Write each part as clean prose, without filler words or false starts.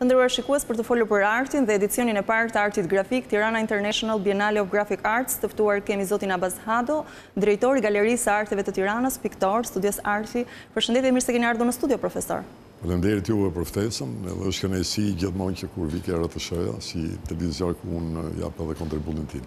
Të nderuar shikues, për të folur për artin dhe edicionin e parë të artit grafik Tirana International Biennale of Graphic Arts, të ftuar kemi zotin Abaz Hado, drejtor i Galerisë së Arteve të Tiranës, piktor, studios arti. Përshëndetje, mirë se keni ardhur në studio, profesor. Faleminderit juve për ftesën, edhe është kënaqësi gjithmonë që kur vi këra të shoja, si televizion ku unë jap edhe kontributin tim.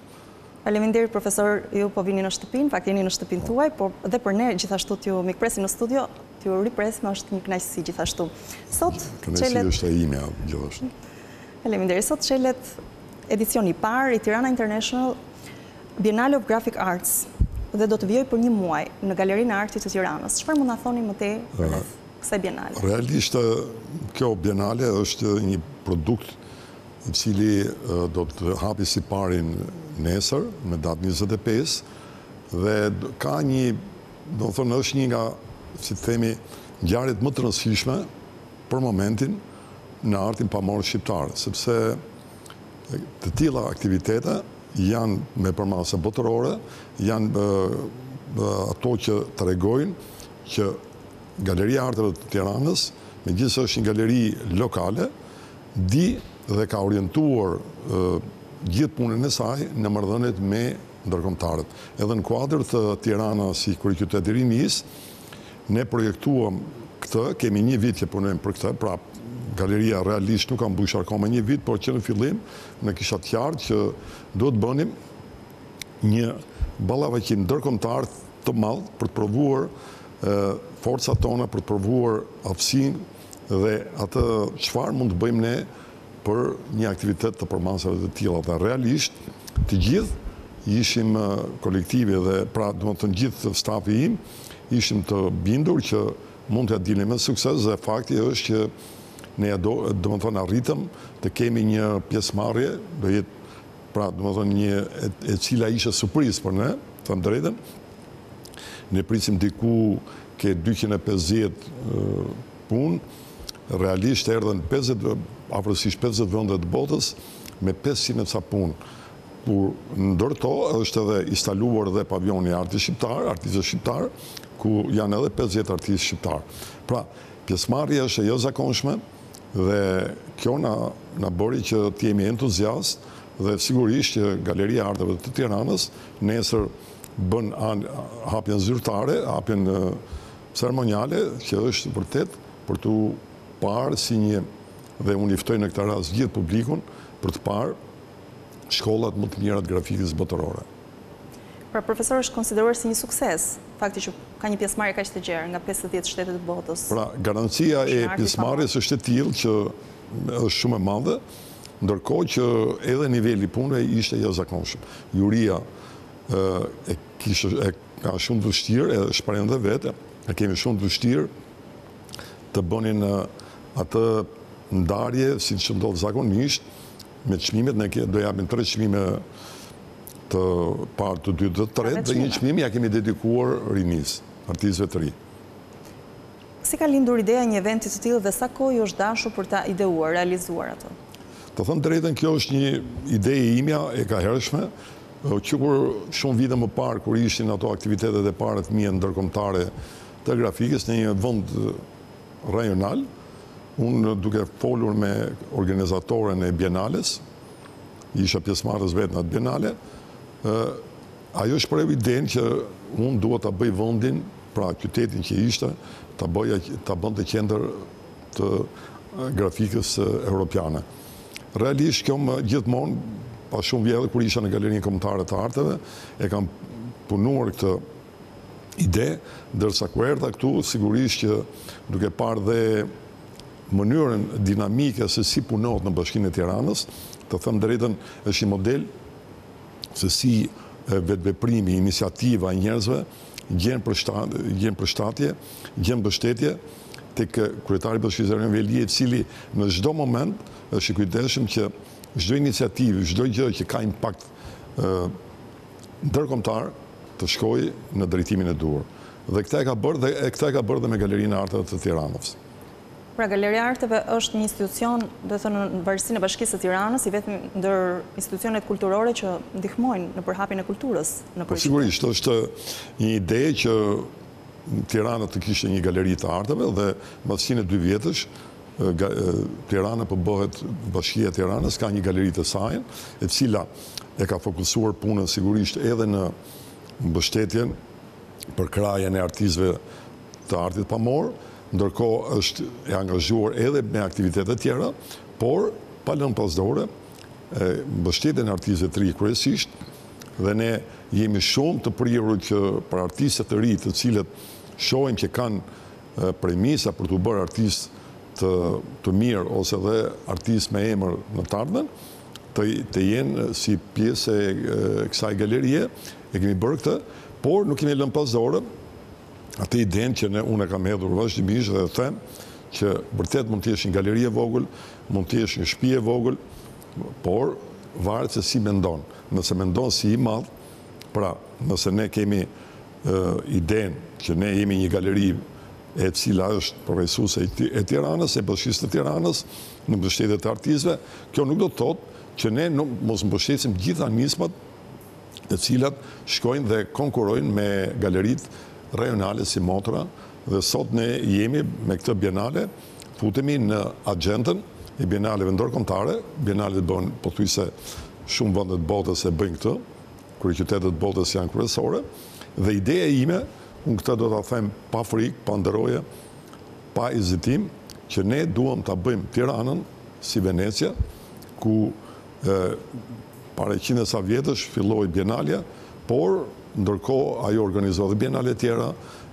Faleminderit profesor, ju po vini në shtëpinë, pak jeni në shtëpinë tuaj, por edhe për ne gjithashtu t'ju mikpresim në studio. Ju ripresim, është një kënaqësi gjithashtu. Sot çelet është e imja gjithashtu. Faleminderit. Sot çelet edicioni i parë i Tirana International Biennale of Graphic Arts dhe do të vijoj për një muaj në Galerinë e Artit të Tiranës. Çfarë mund na thoni më tej për kësaj bienale? Realisht kjo bienale është një produkt I cili do të hapi si parin nesër me datën 25 dhe ka një, do të thonë është një nga si themi, ngjarjet më të rëndësishme për momentin në artin pamor shqiptar, sepse të tilla aktivitete janë me përmasa botërore, janë ato që tregojnë që Galeria e Arteve të Tiranës, megjithëse është një galeri lokale, di dhe ka orientuar gjithë punën e saj në marrëdhëniet me ndërkombëtarët. Edhe në kuadër të Tiranës si kryeqyteti i rinisë, ne projektuam këtë, kemi një vit që punojmë për këtë, pra galeria realisht nuk ka mbushur akoma një vit, por që në fillim ne kisha të qartë që do të bënim një ballavaqim ndërkombëtar të madh për të provuar forcat tona, për të provuar aftësinë dhe atë çfarë mund të bëjmë ne për një aktivitet të përmasave të tilla. Dhe realisht të gjithë ishim kolektive dhe pra domethënë gjithë stafi im ishim të bindur që mund të dilim me sukses dhe fakti është që ne domethënë arritëm të kemi një pjesëmarrje, do jetë pra domethënë një e cila ishte surprizë për ne, të drejtën. Ne prisim diku ke 250 punë, realisht erdhën 50 afërsisht 50 vende të botës me 500 ca punë. Por ndër to është edhe instaluar dhe pavioni I artit shqiptar, artistëve shqiptar, ku janë edhe 50 artistë shqiptar. Pra, pjesëmarrja është e jashtëzakonshme dhe kjo na bëri që të jemi entuziast dhe sigurisht që Galeria e Arteve të Tiranës nesër bën hapjen zyrtare, hapjen ceremoniale, që është vërtet për t'u parë si një dhe unë I ftoj në këtë rast gjithë publikun për të parë shkollat më të mira të grafikisë botërore. Pra, profesor është konsideruar si një sukses, fakti që ka një pjesëmarrje kaq të gjerë nga 50 shtete të botës. Pra, garancia e pjesëmarrjes është e tillë që është shumë e madhe, ndërkohë që edhe niveli punëve ishte jashtëzakonshëm. Juria e ka shumë të vështirë, e shprehën edhe vetë, e kemi shumë të vështirë të bënin atë ndarje siç ndodh zakonisht, me çmimet ne do japim 3 çmime të parë, të dytë dhe të tretë dhe një çmim ja kemi dedikuar rinisë, artistëve të rinj. Si ka lindur ideja e një eventi të tillë dhe sa kohë ju është dashur për ta ideuar, realizuar atë? Të them drejtën, kjo është një ide imja e kahershme, që kur shumë vite më parë kur ishin ato aktivitetet e para të mia ndërkombëtare të grafikës në një vend rajonal. Unë duke folur me organizatorën e bienales, isha pjesëmarrës vetë në atë bienale, ajo shprehu idenë që unë dua ta bëj vendin, pra qytetin që ishte, ta bënte qendër të grafikës europiane. Realisht kjo më gjithmonë, pa shumë vjet kur isha në Galerinë Kombëtare të Arteve, e kam punuar këtë ide, ndërsa ku erdha këtu, sigurisht që duke parë dhe mënyrën dinamike se si punohet në Bashkinë e Tiranës, të them drejtën, është një model se si vetveprimi, iniciativa e njerëzve gjen mbështetje tek kryetari I Bashkisë Leon Velije, I cili në çdo moment është I kujdesshëm që çdo iniciativë, çdo gjë që ka impakt ndërkombëtar të shkojë në drejtimin e duhur. Dhe këtë e ka bërë dhe me Galerinë e Arteve të Tiranës. Pra, Galeria e Arteve është një institucion, do të thonë, në varësinë e Bashkisë së Tiranës, I vetmi ndër institucionet kulturore që ndihmojnë në përhapjen e kulturës në Po sigurisht, është një ide që Tirana të kishte një galeri të arteve dhe mbas 102 vjetësh Tirana po bëhet bashkia e Tiranës ka një galeri të saj, e cila e ka fokusuar punën sigurisht edhe në mbështetjen për krajen e artistëve të artit pamor, ndërkohë është e angazhuar edhe me aktivitete tjera, por pa lënë pas dore mbështetjen e artistëve të ri kryesisht, dhe ne jemi shumë të prirur që për artistët të ri, të cilët shohim që kanë premisa për të bërë artistë të mirë ose dhe artistë me emër në të ardhmen, të jenë si pjesë e kësaj galerie, e kemi bërë këtë, por nuk kemi lënë pas dorë atë idenë që unë kam hedhur vazhdimisht dhe them që vërtet mund të jesh një galeri e vogël, mund të jesh një shtëpi e vogël, por varet se si mendon. Nëse mendon si i madh, pra, nëse ne kemi idenë që ne jemi një galeri e cila është përfaqësuese e Tiranës, e bashkisë të Tiranës, në mbështetje të artistëve, kjo nuk do të thotë që ne mos mbështesim gjitha nismat të cilat shkojnë dhe konkurrojnë me galeritë rajonale si motra, dhe sot ne jemi me këtë bienale, futemi në agjendën e bienaleve ndërkombëtare, bienalet bëhen pothuajse shumë vende të botës e bëjnë këtë, kryeqytetet e botës janë kryesore, dhe ideja ime, unë këtë do ta them pa frikë, pa nderoje, pa hezitim, që ne duam ta bëjmë Tiranën si Venecia, ku para 100 sa vjetësh filloi bienalja, por ndërkohë ajo organizoi edhe bienale të tjera,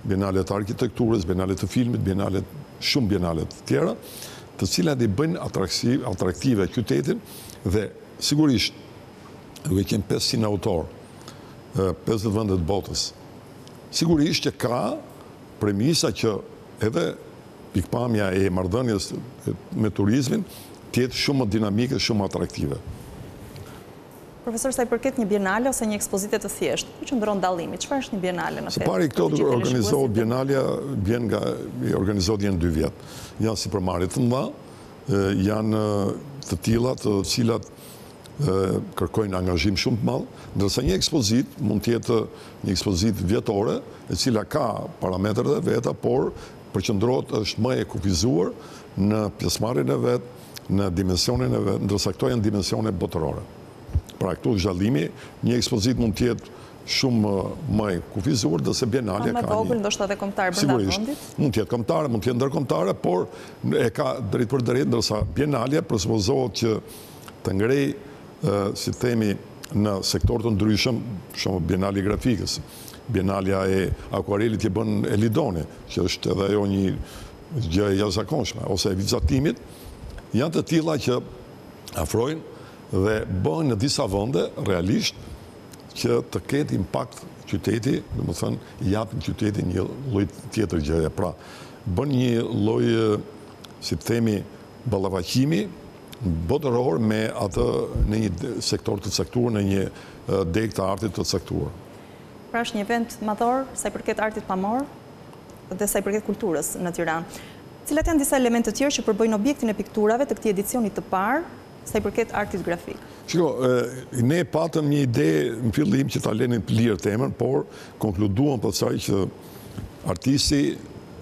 bienale të arkitekturës, bienale të filmit, bienale shumë bienale të tjera, të cilat i bëjnë atraktive qytetin dhe sigurisht, duke qenë 500 autor, 50 vende të botës. Sigurisht që ka premisa që edhe pikpamja e marrëdhënies me turizmin të jetë shumë dinamike, shumë atraktive. Profesor, sa i përket një bienale ose një ekspozite të thjeshtë, ku qëndron dallimi? Çfarë është një bienale në fakt? Së pari këto organizohet bienalja, organizohet janë 2 vjet. Janë sipermarkete të mëdha, janë të tilla të cilat kërkojnë angazhim shumë të madh, ndërsa një ekspozit mund të jetë një ekspozit vjetore, e cila ka parametrat e veta, por përqendrohet është më e kufizuar në pjesëmarrjen e vet, në dimensionin e vet, ndërsa këto janë dimensione botërore. Pra këtu zhallimi, një ekspozit mund të jetë shumë më e kufizuar, ndërsa bienale ka. Më vogël, ndoshta edhe kombëtare brenda vendit. Mund të jetë kombëtare, mund të jetë ndërkombëtare, por e ka drejt për drejt, ndërsa bienale presupozohet që të ngrej si themi në sektor të ndryshëm, shumë bienali grafikës, bienalja e akuarelit e bën Elidoni, që është edhe ajo një gjë e jashtëzakonshme, ose e vizatimit, janë të tilla që afrojnë dhe bëhen në disa vende realisht që të ketë impakt qyteti, domethënë i japin qytetit një lloj tjetër gjëje, pra bën një lloj si themi ballafaqimi botëror me atë në një sektor të caktuar, në një deg të artit të caktuar. Pra është një event madhor sa i përket artit pamor dhe sa i përket kulturës në Tiranë. Cilat janë disa elemente të tjerë që përbëjnë objektin e pikturave të këtij edicioni të parë sa i përket artit grafik? Shiko, ne patëm një ide në fillim që ta lenin lirë temën, por konkluduam pastaj që artisti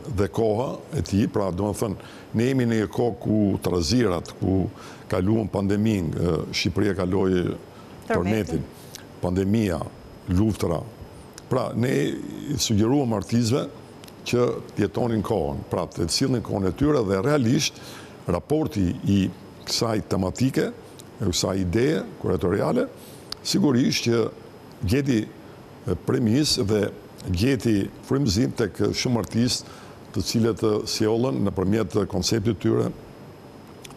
dhe koha e tij, pra domethënë ne jemi në një kohë ku trazirat, ku kaluan pandeminë, Shqipëria kaloi tornetin, pandemia, luftra. Pra ne sugjeruam artistëve që të jetonin kohën, pra të sillnin kohën e tyre dhe realisht raporti i kësaj tematike, kësaj ideje kuratoriale, sigurisht që gjeti premisë dhe gjeti frymëzim tek shumë artistë të cilët sjelën nëpërmjet konceptit të tyre,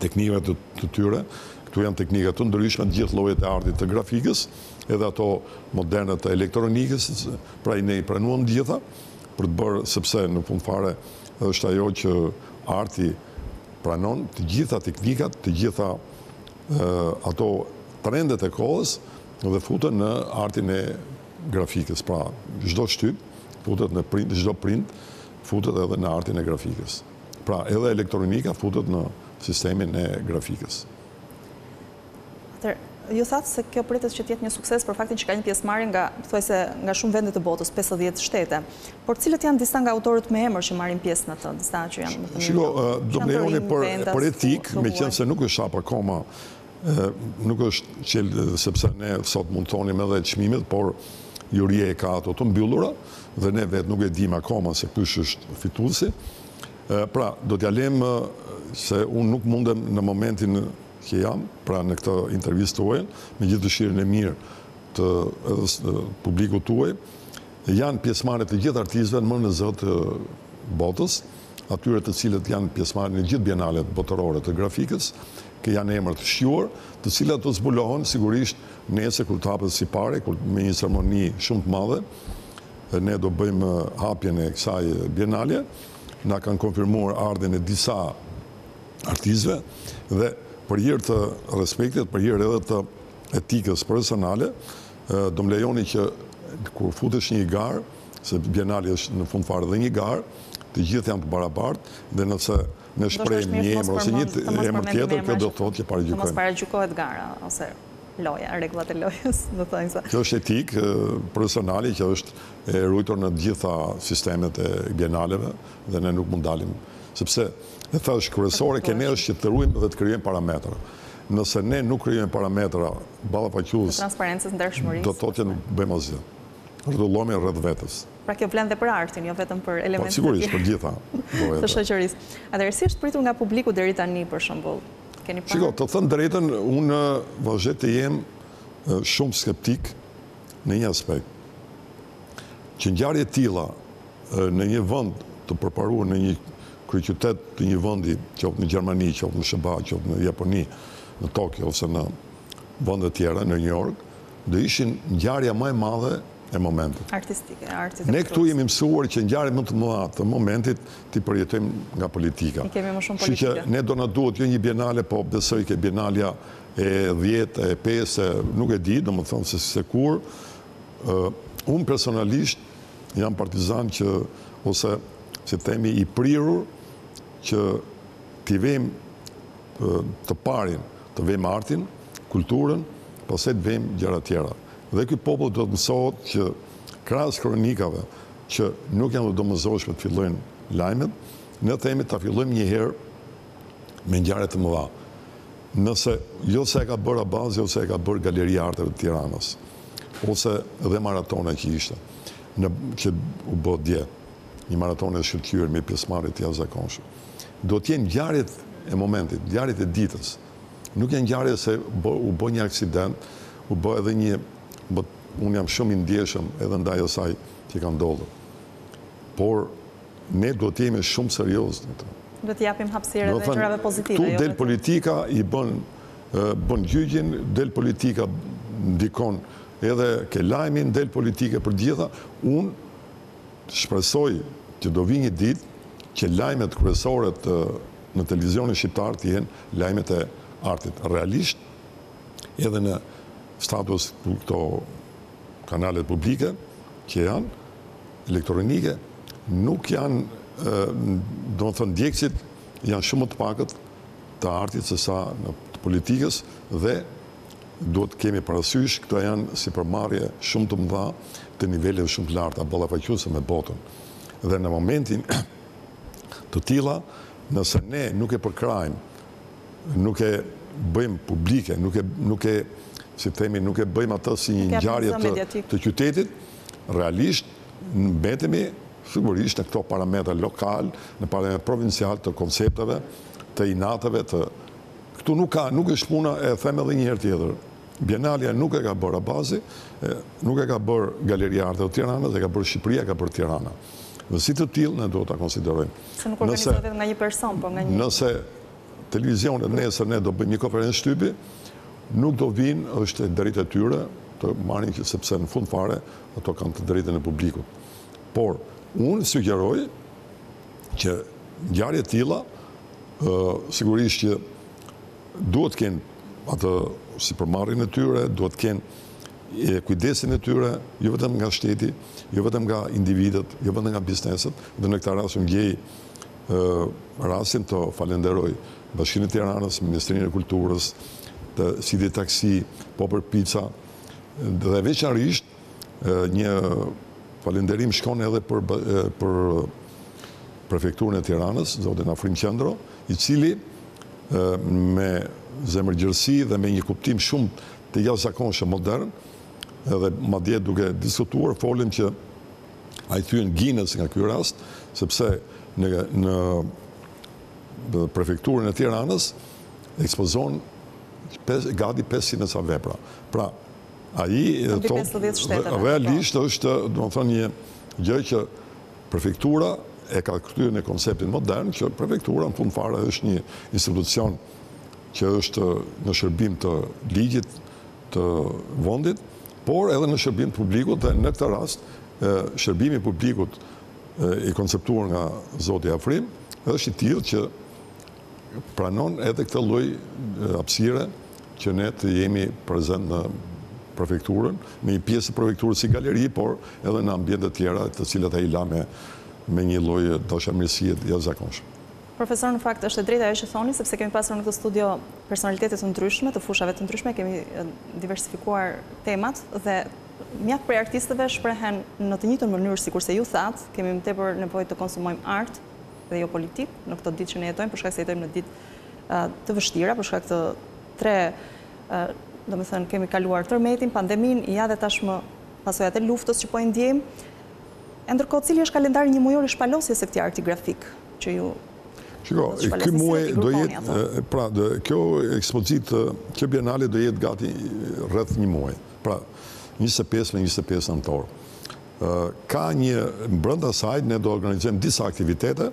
teknikave të tyre, këtu janë teknika të ndryshme të gjithë llojet e artit të grafikës, edhe ato moderne të elektronikës, pra ne i pranuam të gjitha për të bërë, sepse në fund fare është ajo që arti pranon të gjitha teknikat, të gjitha ato trendet e kohës dhe futen në artin e grafikës, pra çdo shtyp futet në print, çdo print futet edhe në artin e grafikës. Pra, edhe elektronika futet në sistemin e grafikës. Ju thatë se kjo pritet që tjetë një sukses për faktin që ka një pjesëmarrje nga, thuajse, nga shumë vende të botës, 50 shtete. Por cilët janë disa nga autorët me emër që marrin pjesë në të, disa që janë më të mirë. Do më lejoni për etik, meqenëse se nuk është hapur akoma, nuk është qelë, sepse ne sot mund thonim edhe çmimet, por juria e ka ato të mbyllura dhe ne vetë nuk e dim akoma se kush është fituesi. Pra, do t'ja lem se unë nuk mundem në momentin që jam, pra në këtë intervistë tuaj, me gjithë dëshirën e mirë të publikut tuaj, janë pjesëmarrë të gjithë artistëve më në zë të botës, atyre të cilët janë pjesëmarrë në gjithë bienalet botërore të grafikës, që janë emër të shjuar, të cilat do zbulohen sigurisht nesër kur të hapet si pare, kur me një ceremoni shumë të madhe, ne do bëjmë hapjen e kësaj bienale, na kanë konfirmuar ardhen e disa artistëve dhe për hir të respektit, për hir edhe të etikës personale, do më lejoni që kur futesh një garë, se bienali është në fund fare dhe një garë, të gjithë janë të barabartë, dhe nëse ne shprehim një emër ose një emër tjetër, kjo do të thotë që paragjykojmë. Mos paragjykohet gara ose loja, rregullat e lojës, do thonë se. Kjo është etikë personale që është e ruajtur në të gjitha sistemet e bienaleve dhe ne nuk mund dalim, sepse e thash kryesore që ne është që të ruajmë dhe të krijojmë parametra. Nëse ne nuk krijojmë parametra ballafaqës, transparencës, ndershmërisë, do të thotë që nuk bëjmë asgjë. Rrotullohemi rreth vetes. Pra kjo vlen dhe për artin, jo vetëm për elementet e tjera. Po sigurisht, për gjitha të shoqërisë. Atëherë si është pritur nga publiku deri tani për shembull? Keni parë? Shiko, të thënë drejtën, unë vazhdoj të jem shumë skeptik në një aspekt. Që ngjarje të tilla në një vend të përparuar në një kryeqytet të një vendi, qoftë në Gjermani, qoftë në SBA, qoftë në Japoni, në Tokyo ose në vende të tjera, në New York, do ishin ngjarja më e madhe e momentit. Artistike, artistike. Ne këtu jemi mësuar që ngjarjet më të mëdha të momentit ti përjetojmë nga politika. Ne kemi më shumë politikë. Që ne do na duhet jo një bienale, po besoj që bienalja e 10, e 5, nuk e di, domethënë se kur unë personalisht jam partizan që ose si themi i prirur që t'i vejmë të parin, të vejmë artin, kulturën, pastaj të vejmë gjëra tjera. Dhe ky popull do të mësohet që krahas kronikave që nuk janë domosdoshme të fillojnë lajmet, ne themi ta fillojmë një herë me ngjarje të mëdha. Nëse jo se e ka bërë Abaz, ose e ka bërë Galeria e Arteve të Tiranës, ose edhe maratona që ishte, që u bë dje, një maratona e shkëlqyer me pjesëmarrje të jashtëzakonshme. Do të jenë ngjarjet e momentit, ngjarjet e ditës. Nuk janë ngjarje se u bë një aksident, u bë edhe një unë jam shumë i ndjeshëm edhe ndaj asaj që ka ndodhur. Por ne do të jemi shumë serioz në këtë. Do të japim hapësirë edhe gjërave pozitive. Tu del politika i bën gjyqin, del politika ndikon edhe ke lajmin, del politika për gjitha. Unë shpresoj që do vi një ditë që lajmet kryesore në televizionin shqiptar të jenë lajmet e artit. Realisht edhe në status për këto kanalet publike, që janë, elektronike, nuk janë, do të thënë, djekësit, janë shumë të pakët të artit se sa në politikës dhe duhet kemi parasysh, këto janë si përmarje shumë të mëdha të nivele shumë të larta, ballafaquese me botën. Dhe në momentin të tilla, nëse ne nuk e përkrajmë, nuk e bëjmë publike, nuk e si themi, nuk e bëjmë atë si një ngjarje të qytetit, realisht mbetemi sigurisht në këto parametra lokal, në parametra provincial të koncepteve, të inateve, të këtu nuk është puna, e them edhe një herë tjetër. Bienalja nuk e ka bërë Abazi, nuk e ka bërë Galeria e Arteve të Tiranës, e ka bërë Shqipëria, ka bërë Tirana. Dhe si të tillë ne duhet ta konsiderojmë. Se nuk organizohet nga një person, po nga një. Nëse televizionet nesër ne do bëjmë një konferencë shtypi, nuk do vinë, është drejtë e tyre të marrin, sepse në fund fare ato kanë të drejtën e publikut. Por unë sugjeroj që ngjarje të tilla sigurisht që duhet të kenë atë si përmarrjen e tyre, duhet të kenë kujdesin e tyre, jo vetëm nga shteti, jo vetëm nga individët, jo vetëm nga bizneset, dhe në këtë rast unë gjej rastin të falenderoj Bashkinë e Tiranës, Ministrinë e Kulturës, si dhe taksi, po për pizza. Dhe veçanërisht, një falenderim shkon edhe për prefekturën e Tiranës, zotin Afrim Qendro, I cili me zemërgjërsi dhe me një kuptim shumë të jashtëzakonshëm modern, edhe madje duke diskutuar folim që ai thyen Guinness nga ky rast, sepse në prefekturën e Tiranës ekspozon gati 500 ca vepra. Pra, ai realisht është, domethënë, një gjë që prefektura e ka kthyer në konceptin modern, që prefektura në fund fare është një institucion që është në shërbim të ligjit të vendit, por edhe në shërbim të publikut, dhe në këtë rast shërbimi I publikut I konceptuar nga zoti Afrim është I tillë që pranon edhe këtë lloj hapësire që ne të jemi prezent në prefekturën, në një pjesë të prefekturës si galeri, por edhe në ambiente të tjera të cilat ai la me një lloj dashamirësie të jashtëzakonshme. Profesor, në fakt është e drejtë ajo që thoni, sepse kemi pasur në këtë studio personalitete të ndryshme, të fushave të ndryshme, kemi diversifikuar temat dhe mjaft prej artistëve shprehen në të njëjtën mënyrë sikurse ju thatë, kemi më tepër nevojë të konsumojmë art dhe jo politik në këto ditë që ne jetojmë, për shkak se jetojmë në ditë të vështira, për shkak të tre, domethënë kemi kaluar tërmetin, pandeminë, ja dhe tashmë pasojat e luftës që po e ndjejmë. Ndërkohë, cili është kalendari njëmujor I shpalosjes së këtij arti grafik që ju Shiko, ky muaj do jetë, pra, kjo ekspozitë, kjo bienale do jetë gati rreth një muaj, pra, 25 me 25 nëntor. Ka një brenda saj ne do organizojmë disa aktivitete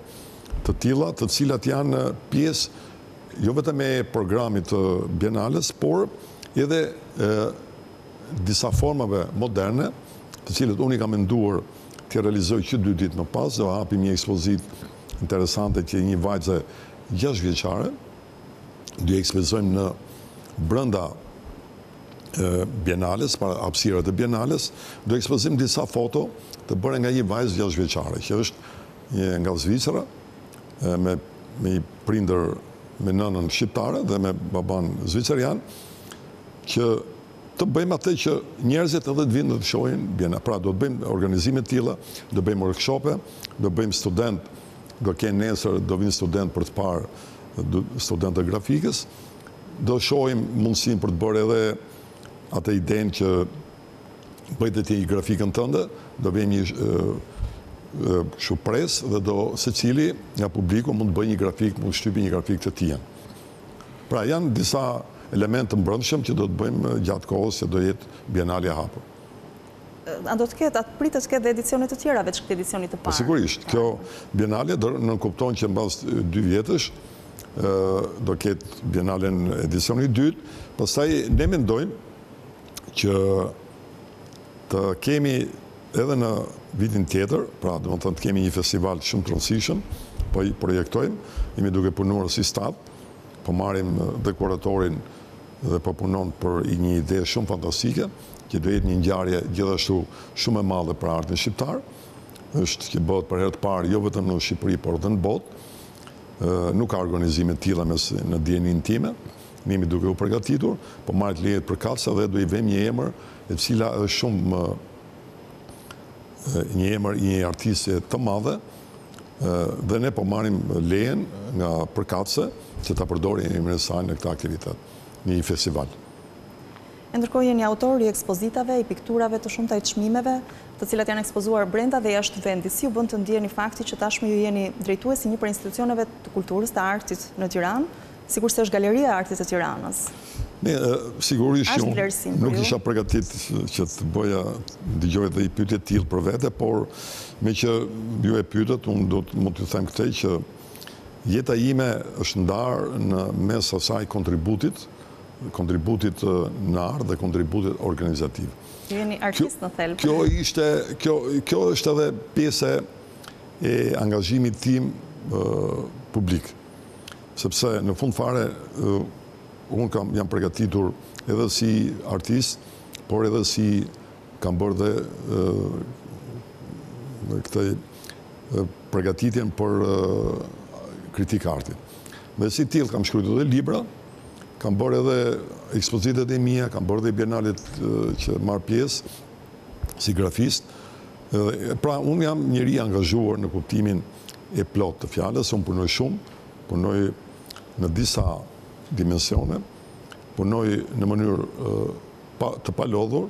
të tilla, të cilat janë pjesë jo vetëm e programit të bienales, por edhe disa formave moderne, të cilat unë I kam menduar t'i realizoj që 2 ditë më pas, do hapim një ekspozitë interesante që një vajzë 6 vjeçare do I ekspozojmë në brenda bienales, para hapësirave të bienales, do ekspozojmë disa foto të bëra nga një vajzë 6 vjeçare, që është nga Zvicra, me I prindër, me nënën shqiptare dhe me baban zvicerian, që të bëjmë atë që njerëzit edhe të vinë të shohin bienale. Pra do të bëjmë organizime të tilla, do bëjmë workshope, do bëjmë student do kenë nesër, do vinë student për të parë, student të grafikës, do shohim mundësin për të bërë edhe atë idenë që bëjtë ti grafikën tënde, do vejmë një shupres dhe do secili nga publiku mund të bëjë një grafik, mund të shtypi një grafik të tij. Pra janë disa elementë mbrëmshëm që do të bëjmë gjatë kohës që do jetë bienale e hapur. A do të ketë, atë pritet të ketë dhe edicionet të tjera veç këtë edicionit të parë? Sigurisht, kjo bienale do nënkupton që mbasi 2 vjetësh do ketë bienalen edicionit dytë, pastaj ne mendojmë që të kemi edhe në vitin tjetër, pra do të thonë të kemi një festival shumë të rëndësishëm, po I projektojmë, jemi duke punuar si stat, po marrim dhe kuratorin dhe po punon për një ide shumë fantastike, që do jetë një ngjarje gjithashtu shumë e madhe për artin shqiptar, është që bëhet për herë të parë jo vetëm në Shqipëri, por edhe në botë. Nuk ka organizime të tilla në dijenin time, ne jemi duke u përgatitur, po marrim lejet për kapsa dhe do I vëmë një emër, e cila është shumë një emër I një artiste të madhe, dhe ne po marrim lejen nga përkatëse që ta përdorin emrin e saj në këtë aktivitet, në një festival. Ndërkohë jeni autor I ekspozitave, I pikturave të shumta I çmimeve, të cilat janë ekspozuar brenda dhe jashtë vendit. Si u bën të ndjeni fakti që tashmë ju jeni drejtuesi një prej institucioneve të kulturës të artit në Tiranë, sikurse është Galeria e Arteve të Tiranës? Ne sigurisht nuk isha përgatitur që të bëja dëgjoj dhe I pyetje të tillë për vete, por me që ju e pyetët, unë do të mund t'ju them këtë që jeta ime është ndarë në mes asaj kontributit në art dhe kontributit organizativ. Jeni artist në thelb. Kjo është edhe pjesë e angazhimit tim publik. Sepse në fund fare unë jam përgatitur edhe si artist, por edhe si kam bërë dhe këtë përgatitjen për kritikë artit. Dhe si tillë kam shkruar edhe libra, Kam bërë edhe ekspozitet e mia, kam bërë edhe bienalet që marr pjesë si grafist. Pra unë jam njëri angazhuar në kuptimin e plot të fjalës, unë punoj shumë, punoj në disa dimensione, punoj në mënyrë të palodhur.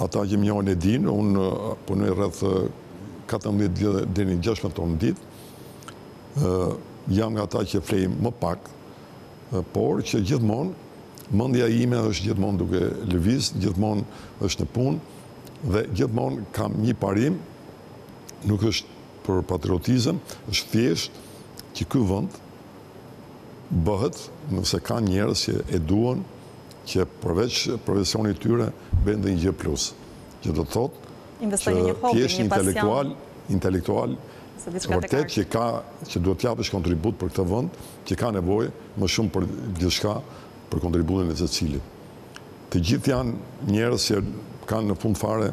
Ata që më njohin e dinë, unë punoj rreth 14 deri në 16 tonë në ditë. Jam nga ata që flejmë më pak, por që gjithmonë mendja ime është gjithmonë duke lëviz, gjithmonë është në punë dhe gjithmonë kam një parim, nuk është për patriotizëm, është thjesht që ky vend bëhet, nëse ka njerëz që e duan, që përveç profesionit tyre bëjnë dhe një gjë plus, që do të thotë që ti je intelektual vërtet që ka, që duhet të japësh kontribut për këtë vend, që ka nevojë më shumë për gjithçka, për kontributin e secilit. Të gjithë janë njerëz që kanë në fund fare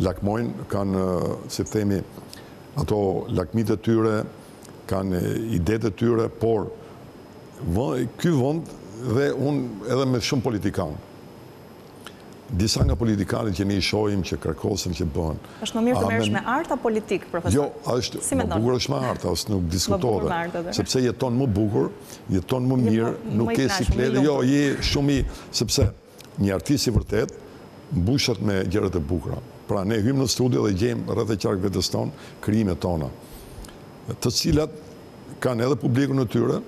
lakmojnë, kanë, si themi, ato lakmitë e tyre, kanë idetë e tyre, por ky vend dhe unë edhe me shumë politikanë. Disa nga politikanët që ne I shohim, që kërkosen, që bëhen. Është më mirë të merresh me art apo politik, profesor? Jo, është më bukur është me art, asë nuk diskutohet. Sepse jeton më bukur, jeton më mirë, nuk ke si kletë. Jo, je shumë I, sepse një artist I vërtet mbushet me gjërat e bukura. Pra ne hymë në studio dhe gjejmë rreth qarkëvetes tonë, krijimet tona, të cilat kanë edhe publikun e tyre,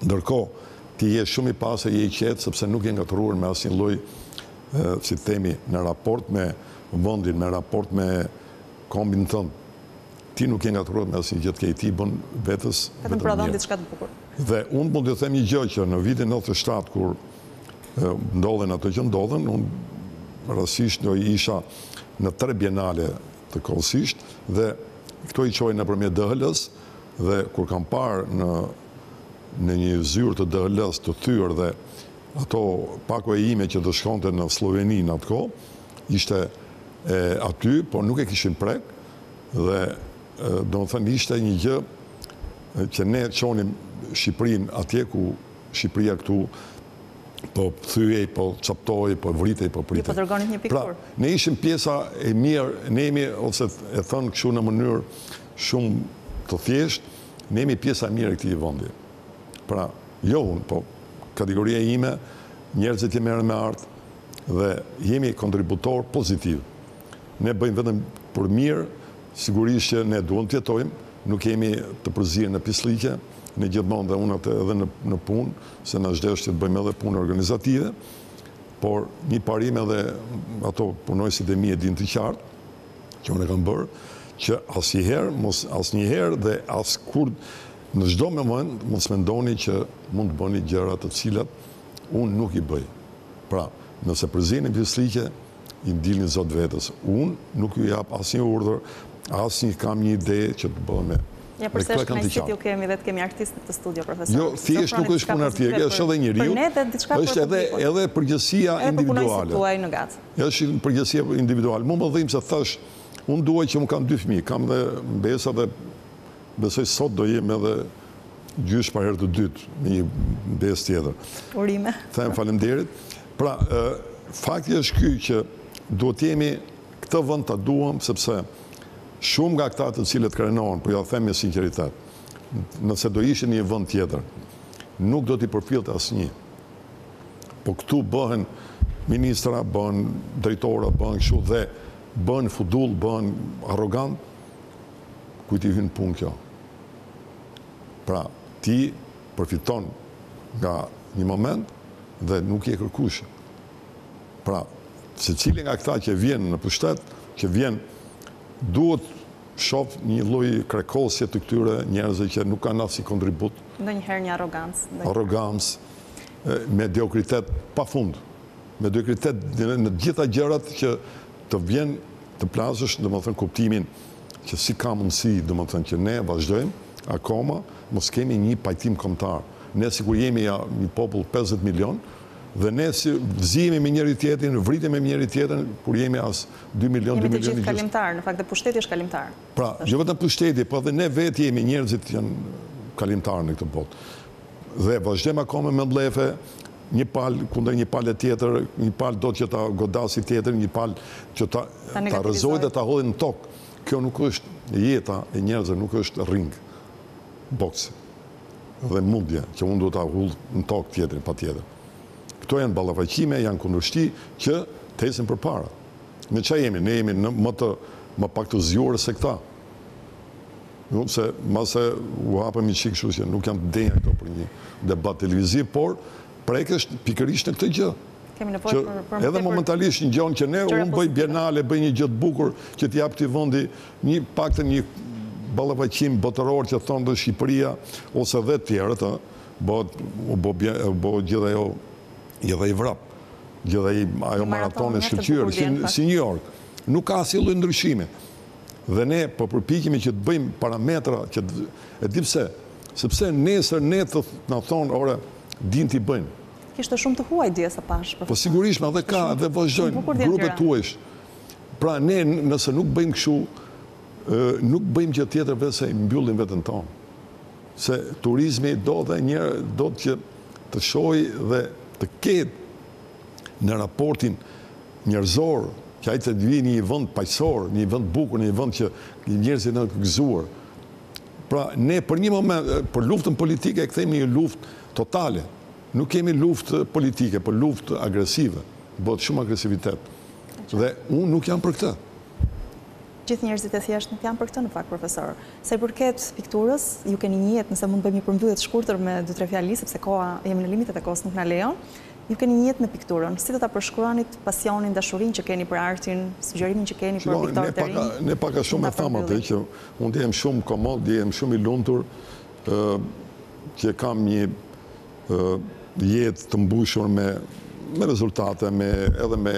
ndërkohë ti je shumë I pastë, je I qetë, sepse nuk je ngatruar me asnjë lloj, si themi, në raport me vendin, në raport me kombin tënd. Ti nuk je ngatruar me asnjë gjë që ti bën vetes, vetëm prodhon diçka të bukur. Dhe unë mund të them një gjë që në vitin 97 kur ndodhen ato që ndodhen, unë rastësisht do isha në 3 bienale të kohësisht dhe këto I çoj nëpërmjet DHL-s dhe kur kam parë në një zyrë të DHL-s të thyrë dhe ato pako e ime që do shkonte në Sloveni në atë kohë, ishte aty, por nuk e kishin prek dhe do të thënë ishte një gjë që ne çonim Shqipërinë atje ku Shqipëria këtu po thyej, po çaptoi, po vritej, po pritej. Po dërgonit një pikturë. Pra, ne ishim pjesa e mirë, ne jemi ose e thënë kështu në mënyrë shumë të thjeshtë, ne jemi pjesa e mirë e këtij vendi. Pra, jo unë, po kategoria ime, njerëzit që merren me art dhe jemi kontributor pozitiv. Ne bëjmë vetëm për mirë, sigurisht që ne duhet të jetojmë, nuk jemi të përzirë në pislliqe, ne gjithmonë dhe unë edhe në punë, se na zhdesh që të bëjmë edhe punë organizative, por një parim edhe ato punojësit e mi e dinë të qartë, që unë e kam bërë, që asnjëherë, mos asnjëherë dhe askur në çdo moment mos mendoni që mund të bëni gjëra të cilat unë nuk I bëj. Pra, nëse përziheni pislliqe, I dilni zot vetes. Unë nuk ju jap asnjë urdhër, asnjë kam një ide që të bëhem. Ja, përse është me që t'ju kemi dhe t'kemi artistët të studio, profesor? Jo, thjesht nuk është punë artike, është edhe njeriu, është edhe përgjegjësia individuale. Është përgjegjësia individuale. Mu më dhim se thash, unë duaj që më kam 2 fëmijë, kam dhe mbesa dhe besoj sot do jem edhe gjysh për herë të dytë, me një besë tjetër. Urime. Them faleminderit. Pra, fakti është ky që duhet jemi këtë vend ta duam, sepse shumë nga këta të cilët krenohen, po ja them me sinqeritet, nëse do ishin në një vend tjetër, nuk do t'i përfillte asnjë. Po këtu bëhen ministra, bëhen drejtora, bëhen kështu dhe bëhen fudull, bëhen arrogant, kujt I hyn punë kjo. Pra, ti përfiton nga një moment dhe nuk je kërkush. Pra, secili nga këta që vjen në pushtet, që vjen, duhet shoh një lloj krekosje të këtyre njerëzve që nuk kanë asnjë kontribut. Ndonjëherë një arrogancë. Arrogancë, mediokritet pafund. Mediokritet në gjitha gjërat që të vjen të plasësh, domethënë kuptimin që si ka mundësi, domethënë që ne vazhdojmë akoma, mos kemi një pajtim kombëtar. Ne sikur jemi një popull 50 milion, dhe ne si vëzihemi me njëri tjetrin, vritemi me njëri tjetrin, kur jemi as 2 milion, 2 milion. Jemi të gjithë kalimtar, në fakt dhe pushteti është kalimtar. Pra, jo vetëm pushteti, po dhe ne vetë jemi njerëzit që janë kalimtar në këtë botë. dhe vazhdem akoma me mblefe, një palë kundër një palë tjetër, një palë do që ta godasi tjetër, një palë që ta rrezojë dhe ta hodhin në tokë. Kjo nuk është jeta e njerëzve, nuk është ring, boksi dhe mundje që unë do ta hull në tokë tjetrin patjetër. Këto janë ballafaqime, janë kundërshti që të ecin përpara. Me çfarë jemi? Ne jemi më pak të zgjuar se këta. Nëse mase u hapëm një çik kështu që nuk jam denjë këto për një debat televiziv, por prekësh pikërisht në këtë gjë. Kemi nevojë për edhe momentalisht një gjë që ne unë bëj bienale, bëj një gjë të bukur që t'i jap këtij vendi një pak të një ballafaqim botëror që thonë dhe Shqipëria ose dhe të tjerët, bëhet gjithë ajo gjithë Evropë, gjithë ajo maratoni shkëlqyer si New York. Nuk ka asnjë lloj ndryshimi. Dhe ne po përpiqemi që të bëjmë parametra që e di pse, sepse nesër ne të na thonë ora din ti bëjmë. Kishte shumë të huaj dje sa pash. Po sigurisht, edhe ka dhe vazhdojnë grupet huaj. Pra ne nëse nuk bëjmë kështu, nuk bëjmë gjë tjetër veçse mbyllim veten tonë. Se turizmi do dhe njerë do që të shohë dhe të ketë në raportin njerëzor që ai të vijë në një vend paqësor, një vend bukur, një vend që njerëzit janë të gëzuar. Pra ne për një moment për luftën politike e kthejmë në një luftë totale. Nuk kemi luftë politike, por luftë agresive. Bëhet shumë agresivitet. Dhe unë nuk jam për këtë. Gjithë njerëzit e thjeshtë nuk janë për këtë në fakt, profesor. Sa i përket pikturës, ju keni njihet, nëse mund bëjmë një përmbyllje të shkurtër me 2-3 fjalë, sepse koha jemi në limitet e kohës nuk na lejon. Ju keni njihet me pikturën. Si do ta përshkruanit pasionin, dashurinë që keni për artin, sugjerimin që keni për pikturën e ri? Ne pak a shumë e thamë atë që unë ndjehem shumë komod, ndjehem shumë i lumtur, që kam një jetë të mbushur me rezultate, edhe me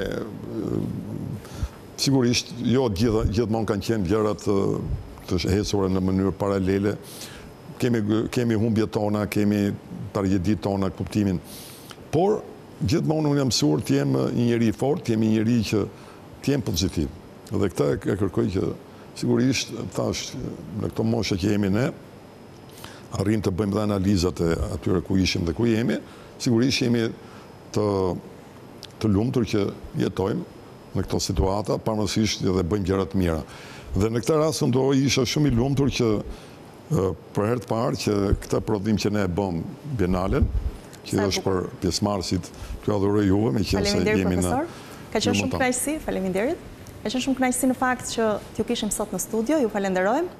sigurisht, jo gjithmonë kanë qenë gjërat të hecura në mënyrë paralele. Kemi humbjet tona, kemi tragjedit tona, kuptimin. Por gjithmonë unë jam mësuar të jem një njeri i fortë, të jem një njeri që të jem pozitiv. Dhe këtë e kërkoj që sigurisht thash në këto moshë që jemi ne, arrim të bëjmë dhe analizat e atyre ku ishim dhe ku jemi, sigurisht jemi të lumtur që jetojmë në këto situata, pavarësisht dhe bëjmë gjëra të mira. Dhe në këtë rast unë do isha shumë i lumtur që për herë të parë që këtë prodhim që ne e bëm bienalen, që është për pjesëmarrësit, t'ju adhuroj juve, meqenëse jemi në montaj. Ka qenë shumë kënaqësi, faleminderit. Ka qenë shumë kënaqësi në fakt që t'ju kishim sot në studio, ju falenderojmë.